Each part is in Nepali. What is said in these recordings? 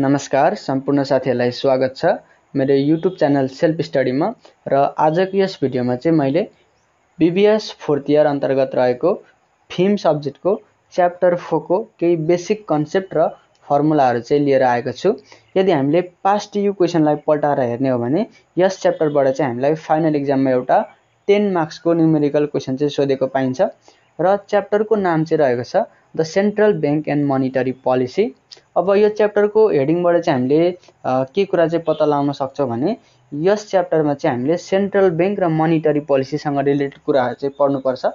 नमस्कार सम्पूर्ण साथीहरुलाई स्वागत छ मेरो YouTube च्यानल सेल्फ स्टडीमा र आजको यस भिडियोमा चाहिँ मैले BBS 4th इयर अन्तर्गत रहेको FEEM सब्जेक्टको च्याप्टर 4 को केही बेसिक कन्सेप्ट र फर्मुलाहरु चाहिँ लिएर आएको छु। यदि हामीले पास्ट यु क्वेशनलाई पल्टाएर हेर्ने हो भने यस च्याप्टरबाट चाहिँ हामीलाई फाइनल एक्जाममा एउटा 10 मार्क्स को न्यूमेरिकल क्वेशन चाहिँ सोधेको पाइन्छ र च्याप्टरको नाम चाहिँ रहेको छ the central bank and monetary policy. अब यो चैप्टर को हेडिङबाट चाहिँ हामीले के कुरा चाहिँ पत्ता लगाउन सक्छौ भने यस च्याप्टरमा चाहिँ हामीले सेन्ट्रल बैंक र मनिटरी पोलिसी सँग रिलेटेड कुराहरु चाहिँ पढ्नु पर्छ।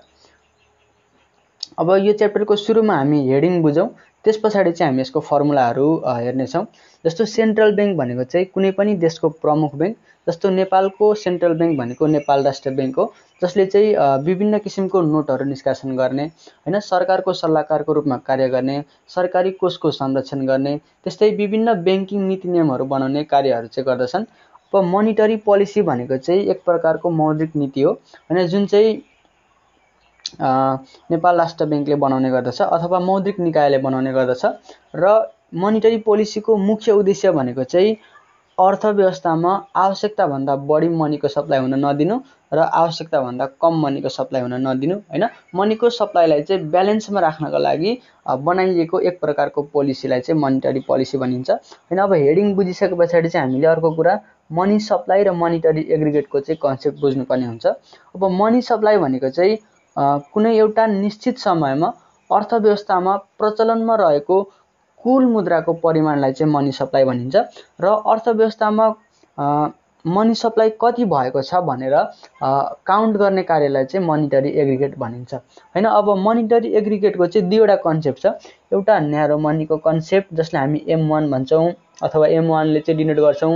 अब यो च्याप्टर को सुरुमा हामी हेडिङ बुझौं, त्यसपछि चाहिँ हामी यसको फर्मुलाहरु हेर्ने छौं। जस्तो सेन्ट्रल बैंक भनेको चाहिँ कुनै पनि देशको प्रमुख बैंक, जस्तो नेपालको सेन्ट्रल बैंक भनेको नेपाल राष्ट्र बैंक हो, जसले चाहिँ विभिन्न किसिमको नोटहरु निष्कासन गर्ने, हैन, सरकारको सल्लाहकारको रूपमा कार्य गर्ने, सरकारी कोषको संरक्षण गर्ने, त्यस्तै विभिन्न बैंकिङ नीति नियमहरु बनाउने कार्यहरु चाहिँ गर्दछन्। अब मनिटरी पोलिसी भनेको चाहिँ एक प्रकारको मौद्रिक नीति हो, हैन, जुन चाहिँ नेपाल राष्ट्र बैंकले बनाउने गर्दछ अथवा मौद्रिक निकायले बनाउने गर्दछ। र मनिटरी पोलिसीको मुख्य उद्देश्य भनेको चाहिँ अर्थव्यवस्थामा आवश्यकता भन्दा बढी मनीको सप्लाई हुन नदिनु र आवश्यकता भन्दा कम मनीको सप्लाई हुन नदिनु, हैन, मनीको सप्लाईलाई चाहिँ ब्यालेन्समा राख्नका लागि बनाइएको एक प्रकारको पोलिसीलाई चाहिँ मनिटरी पोलिसी भनिन्छ, हैन। अब हेडिङ बुझिसकेपछि चाहिँ हामीले अर्को कुरा मनी सप्लाई र मनिटरी एग्रिगेटको चाहिँ कन्सेप्ट बुझ्नुपर्ने हुन्छ। अब मनी सप्लाई भनेको चाहिँ कुनै एउटा निश्चित समयमा अर्थव्यवस्थामा प्रचलनमा रहेको कुल मुद्राको परिमाणलाई चाहिँ मनी सप्लाई भनिन्छ र अर्थव्यवस्थामा मनी सप्लाई कति भएको छ भनेर काउन्ट गर्ने कार्यलाई चाहिँ मनिटरी एग्रिगेट भनिन्छ, हैन। अब मनिटरी एग्रिगेटको चाहिँ दुईवटा कन्सेप्ट छ, एउटा न्यारो मनीको कन्सेप्ट जसलाई हामी M1 भन्छौं अथवा M1 ले चाहिँ डिनोट गर्छौं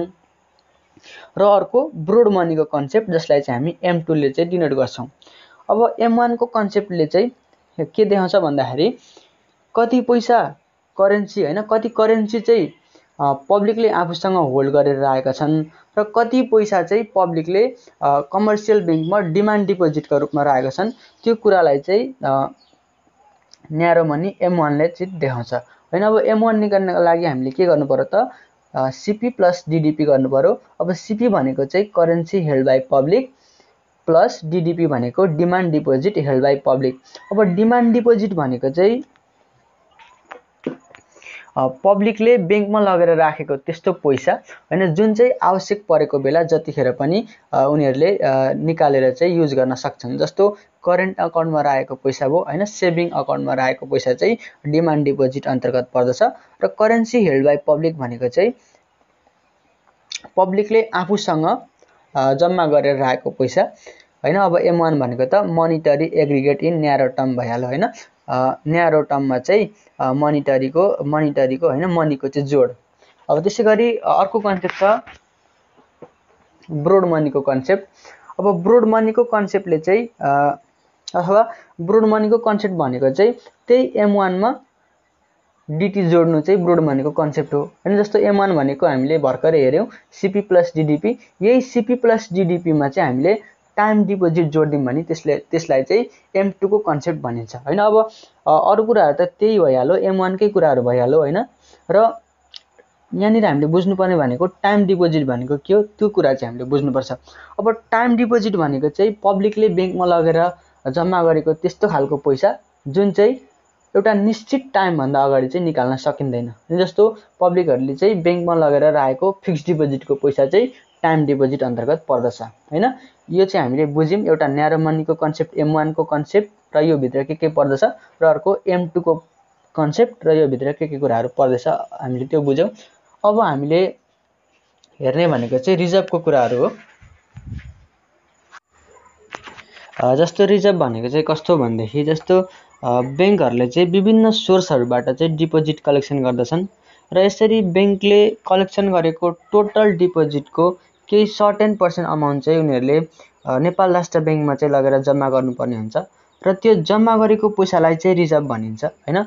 र अर्को ब्रोड मनीको कन्सेप्ट जसलाई चाहिँ हामी M2 ले चाहिँ डिनोट गर्छौं। अब M1 को कन्सेप्टले चाहिँ के देखाउँछ भन्दाखेरि कति पैसा करेन्सी, हैन, कति करेन्सी चाहिँ पब्लिकले आफूसँग होल्ड गरेर राखेका छन् र कति पैसा चाहिँ पब्लिकले कमर्सियल बैंकमा डिमान्ड डिपोजिटको रूपमा राखेका छन्, त्यो कुरालाई चाहिँ न्यारो मनी M1 ले चाहिँ देखाउँछ, हैन। अब M1 निकाल्नका लागि हामीले के गर्नु पर्यो त CP प्लस DDP गर्नु पर्यो। अब CP भनेको चाहिँ currency held by public plus DDP भनेको demand deposit held by public. अब डिमान्ड डिपोजिट भनेको चाहिँ पब्लिकले बैंकमा लगेर राखेको त्यस्तो पैसा, हैन, जुन चाहिँ आवश्यक परेको बेला जतिखेर पनि उनीहरूले निकालेर चाहिँ युज गर्न सक्छन्। जस्तो करेन्ट अकाउन्टमा राखेको पैसा हो, हैन, सेभिङ अकाउन्टमा राखेको पैसा चाहिँ डिमान्ड डिपोजिट अन्तर्गत पर्दछ र करेन्सी हेल्ड बाई पब्लिक भनेको चाहिँ पब्लिकले आफूसँग जम्मा गरेर राखेको पैसा, हैन। अब M1 भनेको त monetary aggregate in narrow term भइहाल्यो, हैन, न्यारो टर्ममा चाहिँ मनिटरीको हैन मनीको चाहिँ जोड। अब त्यसैगरी अर्को कन्सेप्ट छ ब्रोड मनीको कन्सेप्ट। अब ब्रोड मनीको कन्सेप्टले चाहिँ अथवा ब्रोड मनीको कन्सेप्ट भनेको चाहिँ त्यही M1 मा DT जोड्नु चाहिँ ब्रोड मनीको कन्सेप्ट हो, हैन। जस्तो M1 भनेको हामीले भर्खरै हेर्यौं CP प्लस DDP, यही CP प्लस DDP मा चाहिँ हामीले टाइम डिपोजिट जोड्दियौं भने त्यसलाई चाहिँ M2 को कन्सेप्ट भनिन्छ, हैन। अब अरु कुराहरु त त्यही भइहाल्यो, M1 कै कुराहरु भइहाल्यो, हैन। र यहाँनिर हामीले बुझ्नुपर्ने भनेको टाइम डिपोजिट भनेको के हो, त्यो कुरा चाहिँ हामीले बुझ्नुपर्छ। अब टाइम डिपोजिट भनेको चाहिँ पब्लिकले बैंकमा लगेर जम्मा गरेको त्यस्तो खालको पैसा जुन चाहिँ एउटा निश्चित टाइम भन्दा अगाडि चाहिँ निकाल्न सकिँदैन। जस्तो पब्लिकहरुले चाहिँ बैंकमा लगेर राखेको फिक्स्ड डिपोजिटको पैसा चाहिँ टाइम डिपोजिट अन्तर्गत पर्दछ, हैन। यो चाहिँ हामीले बुझ्यौं, एउटा न्यारो मनीको कन्सेप्ट M1 को कन्सेप्ट र यो भित्र के पर्दछ र अर्को M2 को कन्सेप्ट र यो भित्र के कुराहरु पर्दछ, हामीले त्यो बुझ्यौं। अब हामीले हेर्ने भनेको चाहिँ रिजर्भको कुराहरु हो। जस्तो रिजर्भ भनेको चाहिँ कस्तो भन्दाखेरि जस्तो बैंकहरुले चाहिँ विभिन्न सोर्सहरुबाट चाहिँ डिपोजिट कलेक्सन गर्दछन् र यसरी बैंकले कलेक्सन गरेको टोटल डिपोजिटको केही सर्टेन पर्सेन्ट अमाउन्ट चाहिँ उनीहरूले नेपाल राष्ट्र बैंकमा चाहिँ लगेर जम्मा गर्नुपर्ने हुन्छ र त्यो जम्मा गरेको पैसालाई चाहिँ रिजर्भ भनिन्छ, हैन।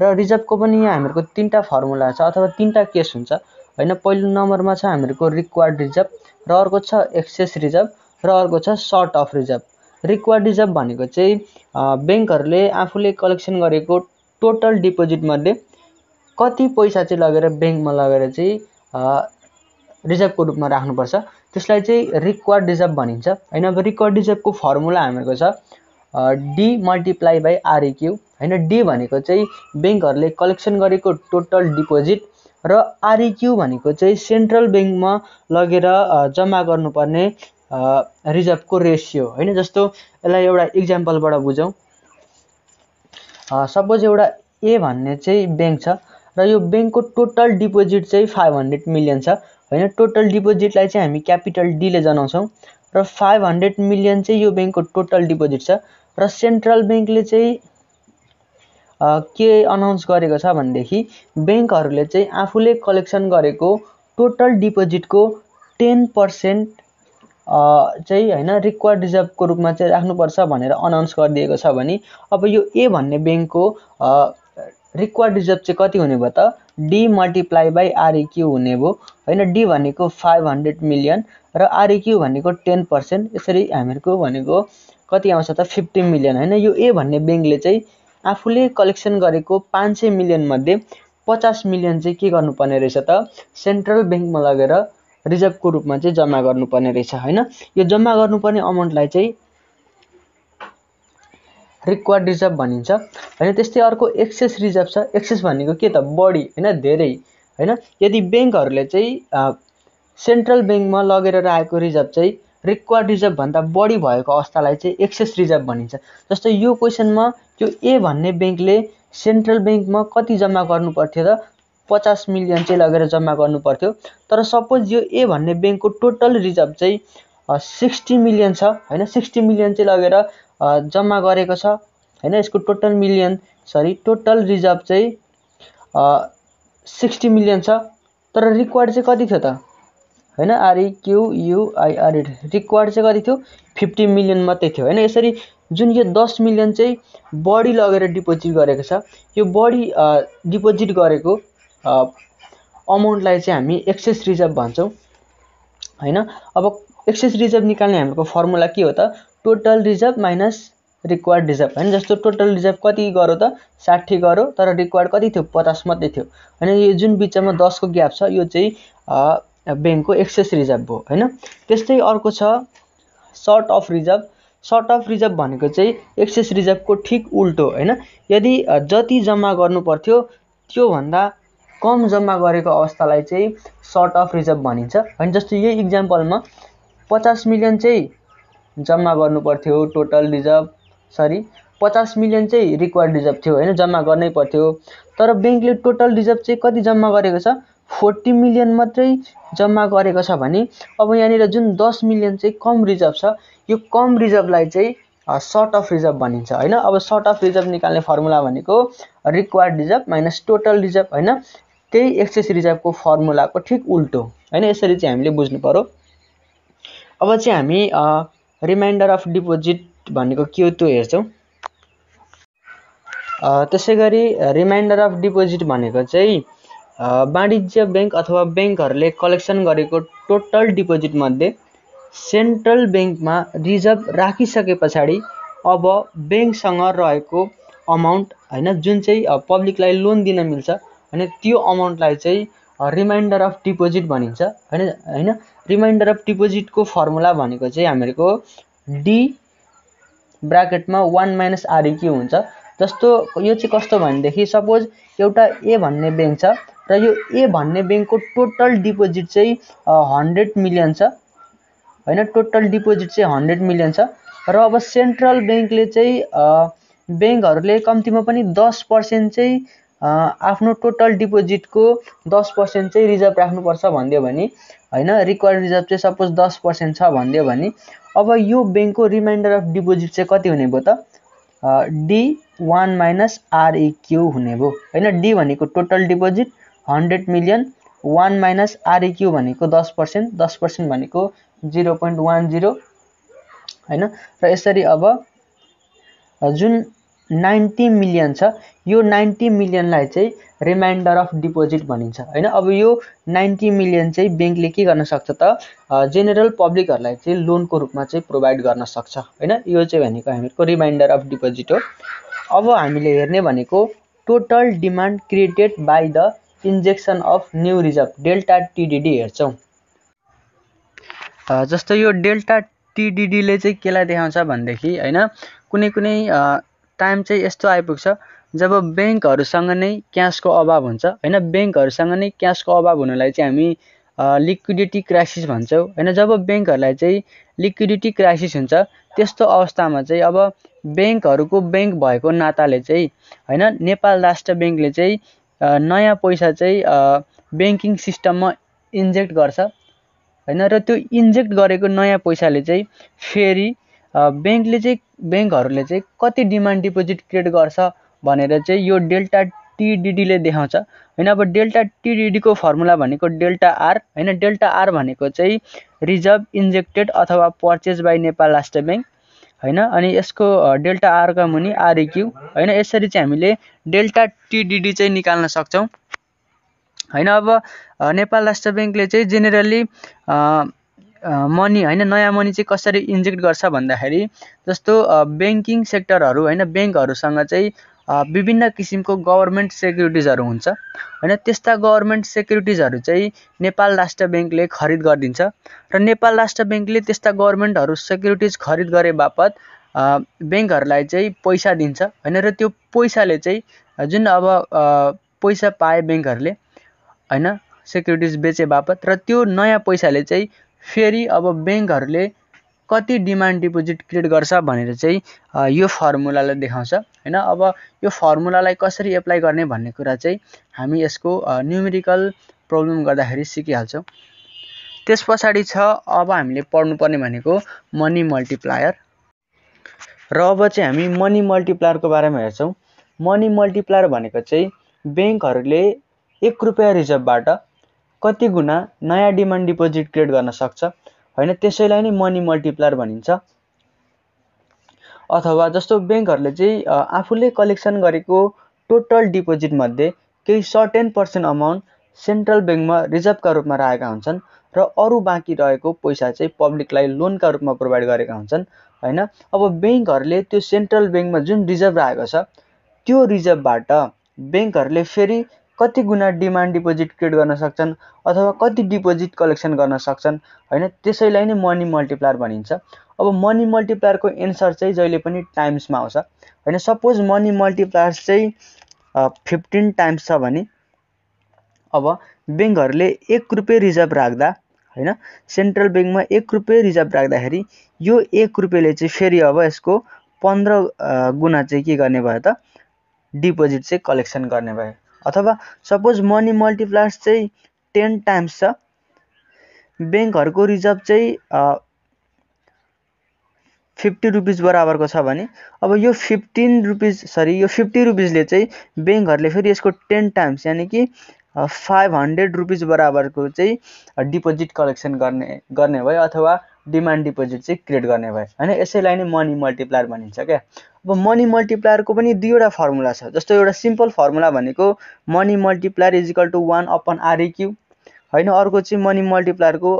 र रिजर्भको पनि यहाँ हामीहरुको तीनटा फर्मुला छ अथवा तीनटा केस हुन्छ, हैन। पहिलो नम्बरमा छ हामीहरुको रिक्वायर्ड रिजर्भ र अर्को छ एक्सेस रिजर्भ र अर्को छ short of reserve. Required reserve भनेको चाहिँ बैंकहरुले आफूले कलेक्सन गरेको टोटल डिपोजिट मध्ये कति पैसा चाहिँ लगेर बैंकमा लगेर चाहिँ रिजर्भको रूपमा राख्नुपर्छ त्यसलाई चाहिँ रिक्वायर्ड रिजर्भ भनिन्छ हैन। अब रिक्वायर्ड रिजर्भको फर्मुला हामीहरुको छ डी मल्टिप्लाई बाइ आरक्यू हैन। डी भनेको चाहिँ बैंकहरुले कलेक्सन गरेको टोटल डिपोजिट र आरक्यू भनेको चाहिँ सेन्ट्रल बैंकमा लगेर जम्मा गर्नुपर्ने रिजर्भको रेशियो हैन। जस्तो यसलाई एउटा एक्जम्पलबाट बुझौं। सपोज एउटा ए भन्ने चाहिँ बैंक छ र यो बैंकको टोटल डिपोजिट चाहिँ 500 मिलियन छ हैन। टोटल डिपोजिटलाई चाहिँ हामी क्यापिटल डी ले जनाउँछौं र 500 मिलियन चाहिँ यो बैंकको टोटल डिपोजिट छ र सेन्ट्रल बैंकले चाहिँ के अनाउन्स गरेको छ भन्देखि बैंकहरुले चाहिँ आफूले कलेक्सन गरेको टोटल डिपोजिटको 10% चाहिँ हैन रिक्वायर्ड रिजर्भको रूपमा चाहिँ राख्नुपर्छ भनेर अनाउन्स गरिदिएको छ भने अब यो ए भन्ने बैंकको रिक्वायर्ड रिजर्भ चाहिँ कति हुने भयो त डी मल्टिप्लाई बाइ आरक्यू हुने भयो हैन। डी भनेको 500 मिलियन र आरक्यू भनेको 10% यसरी हामीहरुको भनेको कति आउँछ त 50 मिलियन हैन। यो ए भन्ने बैंकले चाहिँ आफूले कलेक्सन गरेको 500 मिलियन मध्ये 50 मिलियन चाहिँ के गर्नुपर्ने रहेछ त सेन्ट्रल बैंकमा लगेर रिजर्भको रूपमा चाहिँ जम्मा गर्नुपर्ने रहेछ हैन। यो जम्मा गर्नुपर्ने अमाउन्टलाई चाहिँ रिक्वायर्ड रिजर्भ भनिन्छ हैन। त्यस्तै अर्को एक्सेस रिजर्भ छ। एक्सेस भनेको के त बढी हैन धेरै हैन। यदि बैंकहरुले चाहिँ सेन्ट्रल बैंकमा लगेर राखेको रिजर्भ चाहिँ रिक्वायर्ड रिजर्भ भन्दा बढी भएको अवस्थालाई चाहिँ एक्सेस रिजर्भ भनिन्छ। जस्तो यो क्वेशनमा यो ए भन्ने बैंकले सेन्ट्रल बैंकमा कति जम्मा गर्नुपर्थ्यो त 50 मिलियन चाहिँ लगेर जम्मा गर्नुपर्थ्यो तर सपोज यो ए भन्ने बैंकको टोटल रिजर्भ चाहिँ 60 मिलियन छ हैन। 60 मिलियन चाहिँ लगेर जम्मा गरेको छ हैन। यसको टोटल टोटल रिजर्भ चाहिँ 60 मिलियन छ तर रिक्वायर्ड चाहिँ कति थियो त हैन आरक्यूआर रिक्वायर्ड चाहिँ कति थियो 50 मिलियन मात्रै थियो हैन। यसरी जुन यो 10 मिलियन चाहिँ बढी लगेर डिपोजिट गरेको छ यो बढी डिपोजिट गरेको अमाउन्टलाई चाहिँ हामी एक्सेस रिजर्भ भन्छौं हैन। अब एक्सेस रिजर्भ निकाल्ने हाम्रो फर्मुला के हो त total reserve minus required reserve हैन। जस्तो टोटल रिजर्भ कति गर्यो त 60 गर्यो तर रिक्वायर्ड कति थियो 50 मात्रै थियो हैन। यो जुन बीचमा 10 को ग्याप छ यो चाहिँ बैंकको एक्सेस रिजर्भ हो हैन। त्यस्तै अर्को छ short of reserve. Short of reserve भनेको चाहिँ एक्सेस रिजर्भको ठीक उल्टो हैन। यदि जति जम्मा गर्नुपर्थ्यो त्यो भन्दा कम जम्मा गरेको अवस्थालाई चाहिँ सर्ट अफ रिजर्भ भनिन्छ हैन। जस्तो यही एक्जम्पलमा 50 मिलियन चाहिँ जम्मा गर्नुपर्थ्यो टोटल रिजर्भ 50 मिलियन चाहिँ रिक्वायर्ड रिजर्भ थियो हैन जम्मा गर्नै पर्थ्यो तर बैंकले टोटल रिजर्भ चाहिँ कति जम्मा गरेको छ 40 मिलियन मात्रै जम्मा गरेको छ भने अब यहाँनिर जुन 10 मिलियन चाहिँ कम रिजर्भ छ यो कम रिजर्भलाई चाहिँ सर्ट अफ रिजर्भ भनिन्छ हैन। अब सर्ट अफ रिजर्भ निकाल्ने फर्मुला भनेको required reserve minus total reserve हैन। त्यही एक्सेस रिजर्भको फर्मुलाको ठीक उल्टो हैन। यसरी चाहिँ हामीले बुझ्नु पर्यो। अब चाहिँ हामी रिमाइन्डर अफ डिपोजिट भनेको के हो त्यो हेर्छौं। त्यसैगरी रिमाइन्डर अफ डिपोजिट भनेको चाहिँ वाणिज्य बैंक अथवा बैंकहरुले कलेक्सन गरेको टोटल डिपोजिट मध्ये सेन्ट्रल बैंकमा रिजर्भ राखिसकेपछि अब बैंकसँग रहेको अमाउन्ट हैन जुन चाहिँ पब्लिकलाई लोन दिन मिल्छ हैन त्यो अमाउन्टलाई चाहिँ रिमाइन्डर अफ डिपोजिट भनिन्छ हैन। रिमाइन्डर अफ डिपोजिटको फर्मुला भनेको चाहिँ हामीहरुको डी ब्राकेटमा 1 माइनस आरक्यू हुन्छ। जस्तो यो चाहिँ कस्तो भनेदेखि सपोज एउटा ए भन्ने बैंक छ र यो ए भन्ने बैंकको टोटल डिपोजिट चाहिँ 100 मिलियन छ हैन। टोटल डिपोजिट चाहिँ 100 मिलियन छ र अब सेन्ट्रल बैंकले चाहिँ बैंकहरुले कम्तिमा पनि 10% चाहिँ आफ्नो टोटल डिपोजिटको 10% चाहिँ रिजर्भ राख्नुपर्छ भन्दियो भने हैन। रिक्वायर्ड रिजर्भ चाहिँ सपोज 10% छ भन्दियो भने अब यो बैंकको रिमाइन्डर अफ डिपोजिट चाहिँ कति हुने भयो त डी 1 माइनस आरक्यू हुने भयो हैन। डी भनेको total deposit 100 million 1 minus RQ भनेको 10% 10% भनेको 0.10 हैन। र यसरी अब जुन 90 मिलियन छ यो 90 मिलियनलाई चाहिँ रिमाइन्डर अफ डिपोजिट भनिन्छ हैन। अब यो 90 मिलियन चाहिँ बैंकले के गर्न सक्छ त जेनरल पब्लिकहरुलाई चाहिँ लोनको रूपमा चाहिँ प्रोवाइड गर्न सक्छ हैन। यो चाहिँ भनेको हामीहरुको रिमाइन्डर अफ डिपोजिट हो। अब हामीले हेर्ने भनेको total demand created by the injection of new reserve delta TDD हेर्छौं। जस्तो यो डेल्टा टीडीडी ले चाहिँ केलाई देखाउँछ भन्देखि हैन कुनै कुनै टाइम चाहिँ यस्तो आइपुग्छ जब बैंकहरुसँग नै क्याशको अभाव हुन्छ हैन। बैंकहरुसँग नै क्याशको अभाव हुनलाई चाहिँ हामी लिक्विडिटी क्राइसिस भन्छौं हैन। जब बैंकहरुलाई चाहिँ लिक्विडिटी क्राइसिस हुन्छ त्यस्तो अवस्थामा चाहिँ अब बैंकहरुको बैंक भएको नाताले चाहिँ हैन नेपाल राष्ट्र बैंकले चाहिँ नयाँ पैसा चाहिँ बैंकिङ सिस्टममा इन्जेक्ट गर्छ हैन। र त्यो इन्जेक्ट गरेको नयाँ पैसाले चाहिँ फेरि बैंकले चाहिँ बैंकहरुले चाहिँ कति डिमान्ड डिपोजिट क्रिएट गर्छ भनेर चाहिँ यो डेल्टा टीडीडी ले देखाउँछ हैन। अब डेल्टा टीडीडी को फर्मुला भनेको डेल्टा आर हैन। डेल्टा आर भनेको चाहिँ रिजर्भ इन्जेक्टेड अथवा purchase by Nepal Rastra Bank हैन। अनि यसको डेल्टा आर का मुनि आरक्यू हैन। यसरी चाहिँ हामीले डेल्टा टीडीडी चाहिँ निकाल्न सक्छौं हैन। अब नेपाल राष्ट्र बैंकले चाहिँ जेनेरली मनी हैन नयाँ मनी चाहिँ कसरी इन्जेक्ट गर्छ भन्दाखेरि जस्तो बैंकिङ सेक्टरहरु हैन बैंकहरुसँग चाहिँ विभिन्न किसिमको गभर्नमेन्ट सेक्युरिटिजहरु हुन्छ हैन। त्यस्ता गभर्नमेन्ट सेक्युरिटिजहरु चाहिँ नेपाल राष्ट्र बैंकले खरिद गर्दिन्छ र नेपाल राष्ट्र बैंकले त्यस्ता गभर्नमेन्टहरु सेक्युरिटिज खरिद गरे बापत बैंकहरुलाई चाहिँ पैसा दिन्छ हैन। र त्यो पैसाले चाहिँ जुन अब पैसा पाए बैंकहरुले हैन सेक्युरिटिज बेचे बापत र त्यो नयाँ पैसाले चाहिँ फेरि अब बैंकहरुले कति डिमान्ड डिपोजिट क्रिएट गर्छ भनेर चाहिँ यो फर्मुलाले देखाउँछ हैन। अब यो फर्मुलालाई कसरी एप्लाई गर्ने भन्ने कुरा चाहिँ हामी यसको न्यूमेरिकल प्रब्लम गर्दाखेरि सिकिहाल्छौं। त्यसपछि छ अब हामीले पढ्नु पर्ने भनेको मनी मल्टिप्लायर र अब चाहिँ हामी मनी मल्टिप्लायरको बारेमा हेर्छौं। मनी मल्टिप्लायर भनेको चाहिँ बैंकहरुले 1 रुपैयाँ रिजर्भबाट कति गुणा नयाँ डिमान्ड डिपोजिट क्रिएट गर्न सक्छ हैन। त्यसैलाई नै मनी मल्टिप्लायर भनिन्छ। अथवा जस्तो बैंकहरुले चाहिँ आफूले कलेक्सन गरेको टोटल डिपोजिट मध्ये केही सर्टेन पर्सेन्ट अमाउन्ट सेन्ट्रल बैंकमा रिजर्भका रूपमा राखेका हुन्छन् र अरु बाँकी रहेको पैसा चाहिँ पब्लिकलाई लोनका रूपमा प्रोवाइड गरेका हुन्छन् हैन। अब बैंकहरुले त्यो सेन्ट्रल बैंकमा जुन रिजर्भ राखेको छ त्यो रिजर्भबाट बैंकहरुले फेरि कति गुना डिमान्ड डिपोजिट क्रिएट गर्न सक्छन् अथवा कति डिपोजिट कलेक्सन गर्न सक्छन् हैन। त्यसैलाई नै मनी मल्टिप्लायर भनिन्छ। अब मनी मल्टिप्लायर को एन्सर चाहिँ जहिले पनि टाइम्स मा आउँछ हैन। सपोज मनी मल्टिप्लायर चाहिँ 15 टाइम्स छ भने अब बैंकहरुले 1 रुपैयाँ रिजर्भ राख्दा हैन सेन्ट्रल बैंकमा 1 रुपैयाँ रिजर्भ राख्दाखेरि यो 1 रुपैयाँले चाहिँ फेरि अब यसको 15 गुना चाहिँ के गर्ने भयो त डिपोजिट चाहिँ कलेक्सन गर्ने भयो। अथवा सपोज मनी मल्टिप्लायर चाहिँ 10 टाइम्स छ बैंकहरुको रिजर्भ चाहिँ 50 रुपीस बराबरको छ भने अब यो 50 रुपीसले चाहिँ बैंकहरुले फेरि यसको 10 टाइम्स यानी कि 500 रुपीस बराबरको चाहिँ डिपोजिट कलेक्सन गर्ने भयो अथवा डिमान्ड डिपोजिट चाहिँ क्रिएट गर्ने भयो हैन। यसैलाई नै मनी मल्टिप्लायर भनिन्छ के। अब मनी मल्टिप्लायर को पनि दुईवटा फर्मुला छ। जस्तो एउटा सिम्पल फर्मुला भनेको money multiplier is equal to 1 upon RQ हैन। अर्को चाहिँ मनी मल्टिप्लायर को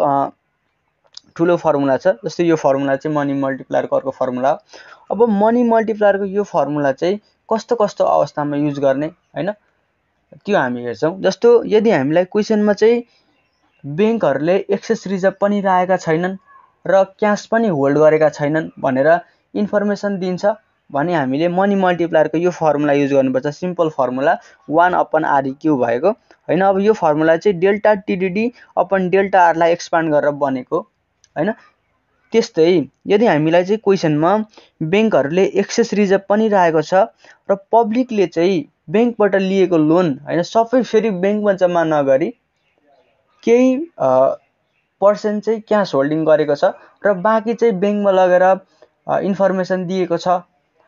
ठूलो फर्मुला छ। जस्तो यो फर्मुला चाहिँ मनी मल्टिप्लायर को अर्को फर्मुला हो। अब मनी मल्टिप्लायर को यो फर्मुला चाहिँ कस्तो कस्तो अवस्थामा युज गर्ने हैन त्यो हामी हेर्छौं। जस्तो यदि हामीलाई क्वेशनमा चाहिँ बैंकहरुले एक्सेस रिजर्भ पनि राखेका छैनन् र क्याश पनि होल्ड गरेका छैनन् भनेर इन्फर्मेसन दिन्छ भने हामीले मनी मल्टिप्लायर को यो फर्मुला युज गर्नुपर्छ। सिम्पल फर्मुला 1 अपॉन आरक्यू भएको हैन। अब यो फर्मुला चाहिँ delta TDD upon delta R लाई एक्सपान्ड गरेर बनेको हैन। त्यस्तै यदि हामीलाई चाहिँ क्वेशनमा बैंकहरुले एक्सेस रिजर्भ पनि राखेको छ र पब्लिकले चाहिँ बैंकबाट लिएको लोन हैन सबै फेरि बैंकमा जम्मा नगरी केही पर्सेन्ट चाहिँ क्याश होल्डिङ गरेको छ र बाँकी चाहिँ बैंकमा लगेर इन्फर्मेसन दिएको छ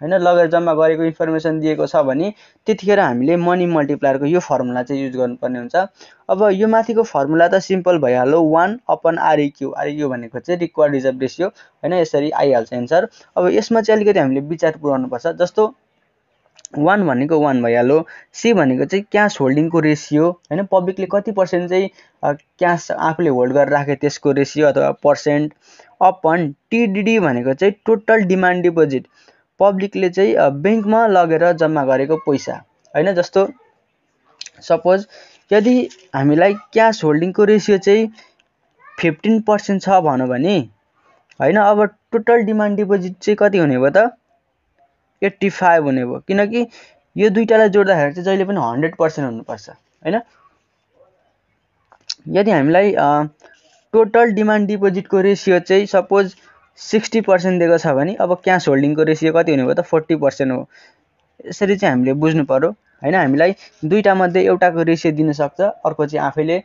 हैन लगेर जम्मा गरेको इन्फर्मेसन दिएको छ भने त्यतिखेर हामीले मनी मल्टिप्लायर को यो फर्मुला चाहिँ युज गर्नुपर्ने हुन्छ। अब यो माथिको फर्मुला त सिम्पल भइहाल्यो 1 अपॉन आरक्यू। आरक्यू भनेको चाहिँ रिक्वायर्ड रिजर्भ रेशियो हैन। यसरी आइहाल्छ एन्सर। अब यसमा चाहिँ अलिकति हामीले विचार पुर्याउनु पर्छ। जस्तो 1 भनेको 1 भइहाल्यो। C भनेको चाहिँ क्याश होल्डिङ को रेशियो हैन। पब्लिकले कति पर्सेन्ट चाहिँ क्याश आफूले होल्ड गरेर राखे त्यसको रेशियो अथवा पर्सेन्ट अपॉन टीडीडी भनेको चाहिँ टोटल डिमान्ड डिपोजिट पब्लिकले चाहिँ बैंकमा लगेर जम्मा गरेको पैसा हैन। जस्तो सपोज यदि हामीलाई क्याश होल्डिंग को रेशियो चाहिँ 15% छ भन्नु भने हैन, अब टोटल डिमान्ड डिपोजिट चाहिँ कति हुने भयो त 85 हुने भयो, किनकि यो दुईटालाई जोड्दाखेरि चाहिँ जहिले पनि 100% हुनुपर्छ हैन। यदि हामीलाई टोटल डिमान्ड डिपोजिट को रेशियो चाहिँ सपोज 60% दिएको छ भने अब क्याश होल्डिंग को रेशियो कति हुने भयो त 40% हो। यसरी चाहिँ हामीले बुझ्नु पर्यो हैन। हामीलाई दुईटा मध्ये एउटा को रेशियो दिन सक्छ, अर्को चाहिँ आफैले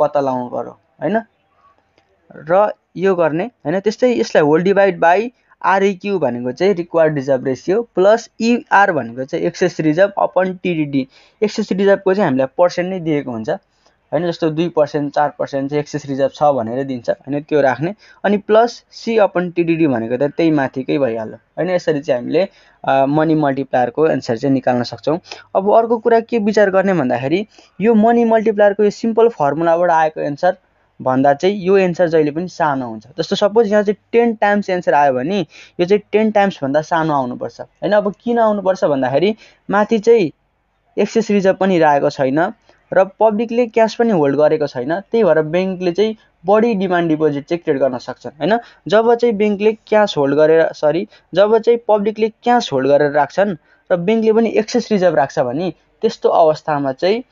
पत्ता लगाउनु पर्यो हैन, र यो गर्ने हैन। त्यस्तै यसलाई होल डिवाइड बाइ RQ भनेको चाहिँ required reserve ratio plus ER भनेको चाहिँ excess reserve upon TDD। Excess reserve को चाहिँ हामीलाई पर्सेन्ट नै दिएको हुन्छ हैन, जस्तो 2% 4% चाहिँ एक्सेस रिजर्भ छ भनेर दिन्छ हैन, त्यो राख्ने। अनि प्लस C अपन TDD भनेको त त्यही माथिकै भइहाल्यो हैन। यसरी चाहिँ हामीले मनी मल्टिप्लायर को आन्सर चाहिँ निकाल्न सक्छौं। अब अर्को कुरा के विचार गर्ने भन्दाखेरि यो मनी मल्टिप्लायर को यो सिम्पल फर्मुलाबाट आएको आन्सर भन्दा चाहिँ यो एन्सर जहिले पनि सानो हुन्छ। जस्तो सपोज यहाँ चाहिँ 10 टाइम्स एन्सर आयो भने यो चाहिँ 10 टाइम्स भन्दा सानो आउनुपर्छ हैन। अब किन आउनुपर्छ भन्दाखेरि माथि चाहिँ एक्सेस रिजर्भ पनि राखेको छैन र पब्लिकले क्याश पनि होल्ड गरेको छैन, त्यही भएर बैंकले चाहिँ बढी डिमान्ड डिपोजिट चाहिँ क्रिएट गर्न सक्छ हैन। जब चाहिँ बैंकले क्याश होल्ड गरेर जब चाहिँ पब्लिकले क्याश होल्ड गरेर राख्छन् र बैंकले पनि एक्सेस रिजर्भ राख्छ भने त्यस्तो अवस्थामा चाहिँ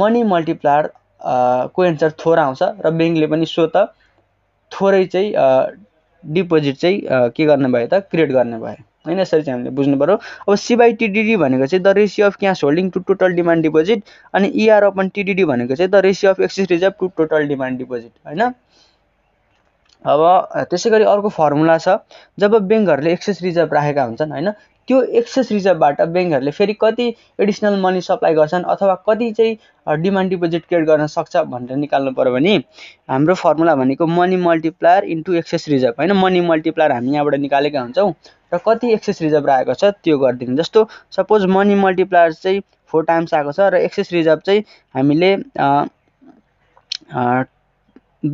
मनी मल्टिप्लायर को एन्सर थोरै आउँछ र बैंकले पनि स्वत थोरै चाहिँ डिपोजिट चाहिँ के गर्ने भयो त क्रिएट गर्ने भयो हैन। यसरी चाहिँ हामीले बुझ्नु पर्यो। अब सी बाई TDD भनेको चाहिँ the ratio of cash holding to total demand deposit, अनि ER अपन TDD भनेको चाहिँ the ratio of excess reserve to total demand deposit हैन। अब त्यसैगरी अर्को फर्मुला छ, जब बैंकहरुले एक्सेस रिजर्भ राखेका हुन्छन् हैन, त्यो एक्सेस रिजर्भबाट बैंकहरुले फेरि कति एडिशनल मनी सप्लाई गर्छन् अथवा कति चाहिँ डिमान्ड डिपोजिट क्रिएट गर्न सक्छ भनेर निकाल्नु पर्यो भने हाम्रो फर्मुला भनेको money multiplier into excess reserve हैन। मनी मल्टिप्लायर हामी यहाँबाट निकालेका हुन्छौं र कति एक्सेस रिजर्भ राखेको छ त्यो गर्दिन। जस्तो सपोज मनी मल्टिप्लायर चाहिँ 4 टाइम्स आएको छ र एक्सेस रिजर्भ चाहिँ हामीले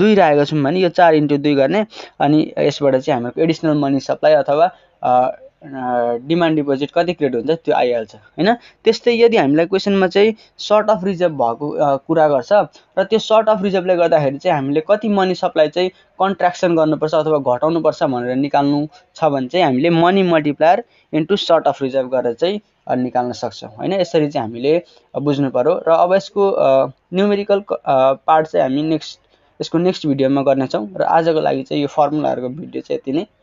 2 राखेको छौं भने यो 4 × 2 गर्ने, अनि यसबाट चाहिँ हाम्रो एडिशनल मनी सप्लाई अथवा डिमान्ड डिपोजिट कति क्रिएट हुन्छ त्यो आइहाल्छ हैन। त्यस्तै यदि हामीलाई क्वेशनमा चाहिँ सर्ट अफ रिजर्भ भएको कुरा गर्छ र त्यो सर्ट अफ रिजर्भले गर्दाखेरि चाहिँ हामीले कति मनी सप्लाई चाहिँ कन्ट्र्याक्सन गर्नुपर्छ अथवा घटाउनुपर्छ भनेर निकाल्नु छ भने चाहिँ हामीले money multiplier into short of reserve गरेर चाहिँ निकाल्न सक्छौं हैन। यसरी चाहिँ हामीले बुझ्नु पर्यो। र अब यसको न्यूमेरिकल पार्ट चाहिँ हामी नेक्स्ट भिडियोमा गर्नेछौं, र आजको लागि चाहिँ यो फर्मुलाहरुको भिडियो चाहिँ यति नै।